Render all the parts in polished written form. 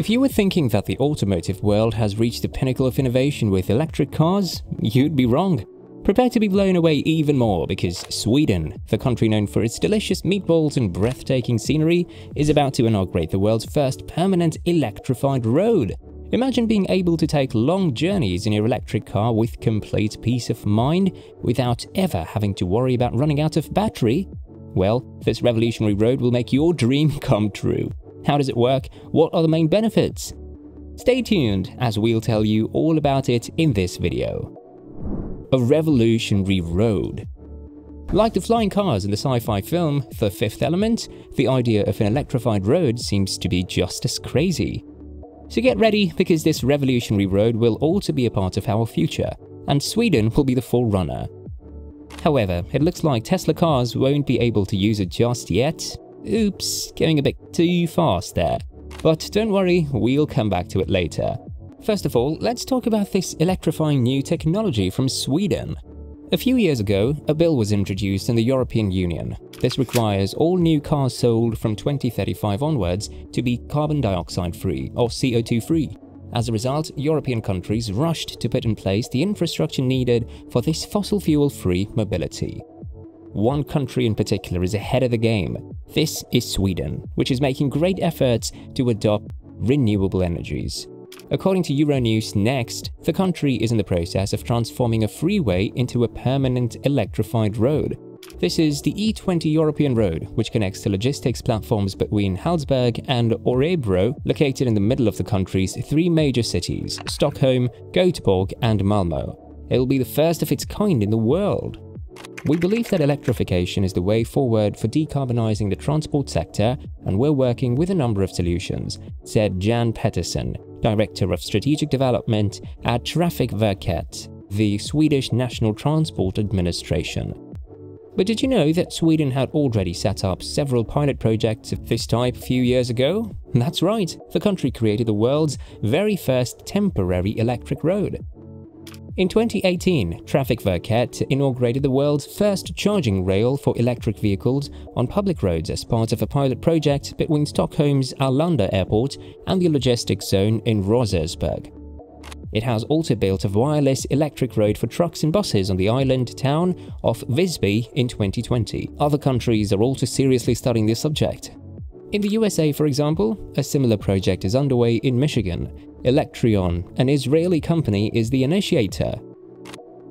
If you were thinking that the automotive world has reached the pinnacle of innovation with electric cars, you'd be wrong. Prepare to be blown away even more, because Sweden, the country known for its delicious meatballs and breathtaking scenery, is about to inaugurate the world's first permanent electrified road. Imagine being able to take long journeys in your electric car with complete peace of mind without ever having to worry about running out of battery. Well, this revolutionary road will make your dream come true. How does it work? What are the main benefits? Stay tuned, as we'll tell you all about it in this video. A revolutionary road. Like the flying cars in the sci-fi film The Fifth Element, the idea of an electrified road seems to be just as crazy. So get ready, because this revolutionary road will also be a part of our future, and Sweden will be the forerunner. However, it looks like Tesla cars won't be able to use it just yet. Oops, going a bit too fast there. But don't worry, we'll come back to it later. First of all, let's talk about this electrifying new technology from Sweden. A few years ago, a bill was introduced in the European Union. This requires all new cars sold from 2035 onwards to be carbon dioxide free, or CO2 free. As a result, European countries rushed to put in place the infrastructure needed for this fossil fuel free mobility. One country in particular is ahead of the game. This is Sweden, which is making great efforts to adopt renewable energies. According to Euronews Next, the country is in the process of transforming a freeway into a permanent electrified road. This is the E20 European road, which connects the logistics platforms between Hallsberg and Örebro, located in the middle of the country's three major cities, Stockholm, Göteborg and Malmö. It will be the first of its kind in the world. We believe that electrification is the way forward for decarbonizing the transport sector, and we're working with a number of solutions, said Jan Pettersson, Director of Strategic Development at Trafikverket, the Swedish National Transport Administration. But did you know that Sweden had already set up several pilot projects of this type a few years ago? That's right, the country created the world's very first temporary electric road. In 2018, Trafikverket inaugurated the world's first charging rail for electric vehicles on public roads as part of a pilot project between Stockholm's Arlanda Airport and the logistics zone in Rosersberg. It has also built a wireless electric road for trucks and buses on the island town of Visby in 2020. Other countries are also seriously studying this subject. In the USA, for example, a similar project is underway in Michigan. Electreon, an Israeli company, is the initiator.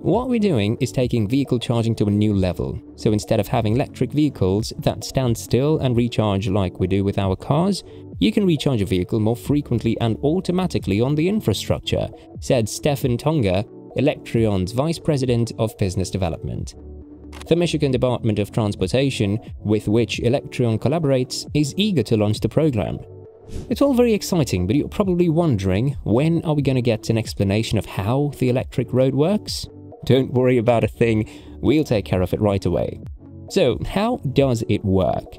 What we're doing is taking vehicle charging to a new level. So instead of having electric vehicles that stand still and recharge like we do with our cars, you can recharge a vehicle more frequently and automatically on the infrastructure, said Stefan Tonger, Electreon's Vice President of Business Development. The Michigan Department of Transportation, with which Electreon collaborates, is eager to launch the program. It's all very exciting, but you're probably wondering, when are we going to get an explanation of how the electric road works? Don't worry about a thing, we'll take care of it right away. So, how does it work?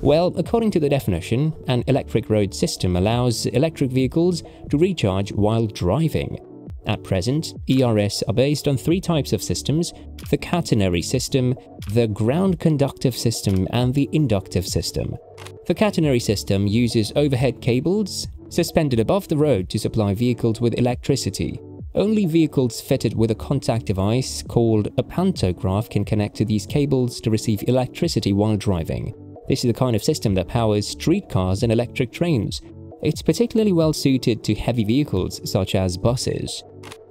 Well, according to the definition, an electric road system allows electric vehicles to recharge while driving. At present, ERS are based on three types of systems: the catenary system, the ground conductive system and the inductive system. The catenary system uses overhead cables suspended above the road to supply vehicles with electricity. Only vehicles fitted with a contact device called a pantograph can connect to these cables to receive electricity while driving. This is the kind of system that powers streetcars and electric trains. It's particularly well suited to heavy vehicles such as buses.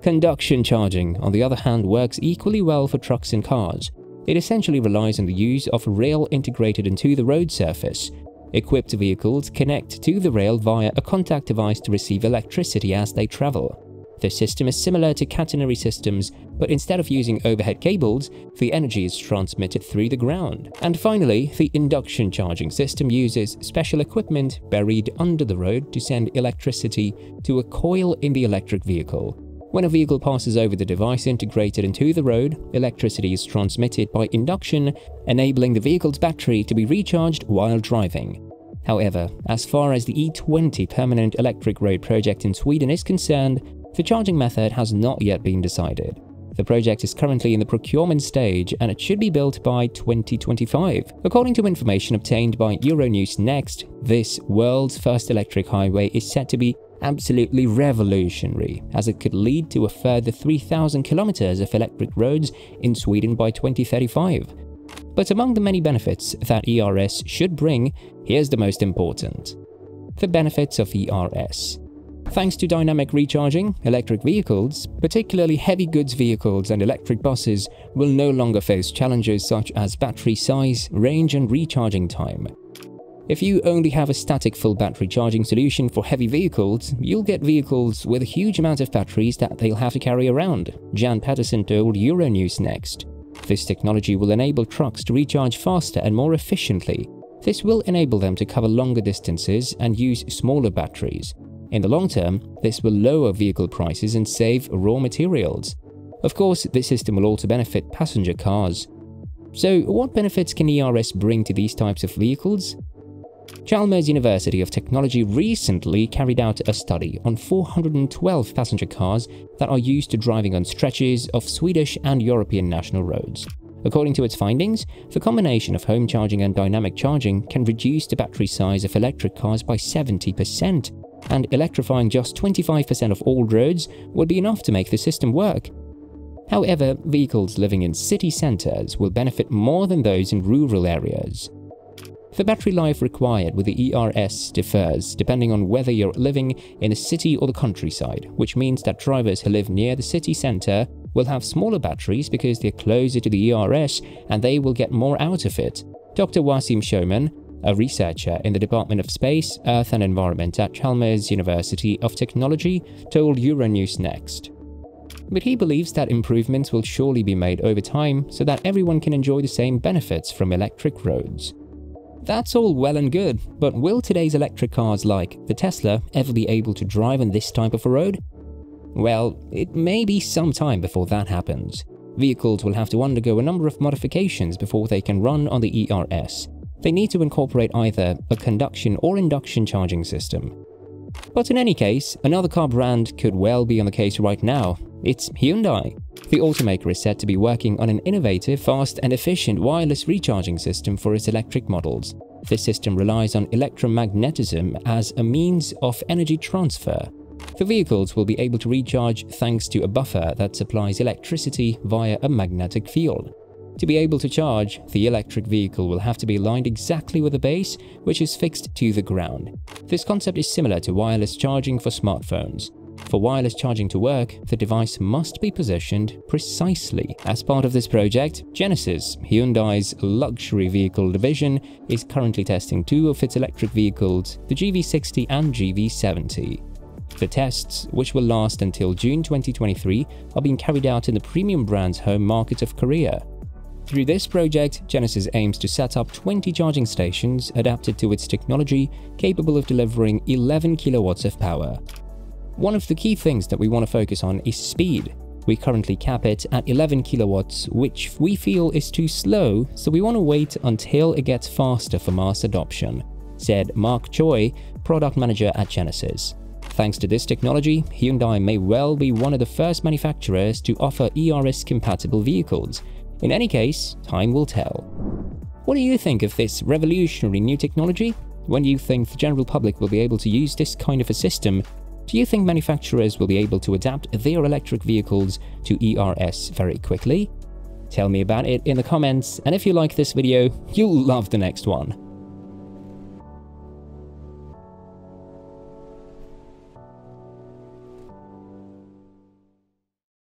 Conduction charging, on the other hand, works equally well for trucks and cars. It essentially relies on the use of rail integrated into the road surface. Equipped vehicles connect to the rail via a contact device to receive electricity as they travel. The system is similar to catenary systems, but instead of using overhead cables, the energy is transmitted through the ground. And finally, the induction charging system uses special equipment buried under the road to send electricity to a coil in the electric vehicle. When a vehicle passes over the device integrated into the road, electricity is transmitted by induction, enabling the vehicle's battery to be recharged while driving. However, as far as the E20 permanent electric road project in Sweden is concerned, the charging method has not yet been decided. The project is currently in the procurement stage and it should be built by 2025. According to information obtained by Euronews Next, this world's first electric highway is said to be absolutely revolutionary, as it could lead to a further 3,000 kilometers of electric roads in Sweden by 2035. But among the many benefits that ERS should bring, here's the most important. The benefits of ERS. Thanks to dynamic recharging, electric vehicles, particularly heavy goods vehicles and electric buses, will no longer face challenges such as battery size, range and recharging time. If you only have a static full battery charging solution for heavy vehicles, you'll get vehicles with a huge amount of batteries that they'll have to carry around, Jan Pettersson told Euronews Next. This technology will enable trucks to recharge faster and more efficiently. This will enable them to cover longer distances and use smaller batteries. In the long term, this will lower vehicle prices and save raw materials. Of course, this system will also benefit passenger cars. So, what benefits can ERS bring to these types of vehicles? Chalmers University of Technology recently carried out a study on 412 passenger cars that are used to driving on stretches of Swedish and European national roads. According to its findings, the combination of home charging and dynamic charging can reduce the battery size of electric cars by 70%, and electrifying just 25% of all roads would be enough to make the system work. However, vehicles living in city centers will benefit more than those in rural areas. The battery life required with the ERS differs depending on whether you're living in a city or the countryside, which means that drivers who live near the city center will have smaller batteries because they're closer to the ERS and they will get more out of it. Dr. Wasim Shoman, a researcher in the Department of Space, Earth and Environment at Chalmers University of Technology, told Euronews Next. But he believes that improvements will surely be made over time so that everyone can enjoy the same benefits from electric roads. That's all well and good, but will today's electric cars like the Tesla ever be able to drive on this type of a road? Well, it may be some time before that happens. Vehicles will have to undergo a number of modifications before they can run on the ERS. They need to incorporate either a conduction or induction charging system. But in any case, another car brand could well be on the case right now. It's Hyundai. The automaker is said to be working on an innovative, fast and efficient wireless recharging system for its electric models. This system relies on electromagnetism as a means of energy transfer. The vehicles will be able to recharge thanks to a buffer that supplies electricity via a magnetic field. To be able to charge, the electric vehicle will have to be aligned exactly with the base, which is fixed to the ground. This concept is similar to wireless charging for smartphones. For wireless charging to work, the device must be positioned precisely. As part of this project, Genesis, Hyundai's luxury vehicle division, is currently testing two of its electric vehicles, the GV60 and GV70. The tests, which will last until June 2023, are being carried out in the premium brand's home market of Korea. Through this project, Genesis aims to set up 20 charging stations adapted to its technology, capable of delivering 11 kilowatts of power. One of the key things that we want to focus on is speed. We currently cap it at 11 kilowatts, which we feel is too slow, so we want to wait until it gets faster for mass adoption, said Mark Choi, product manager at Genesis. Thanks to this technology, Hyundai may well be one of the first manufacturers to offer ERS-compatible vehicles. In any case, time will tell. What do you think of this revolutionary new technology? When you think the general public will be able to use this kind of a system, do you think manufacturers will be able to adapt their electric vehicles to ERS very quickly? Tell me about it in the comments, and if you like this video, you'll love the next one.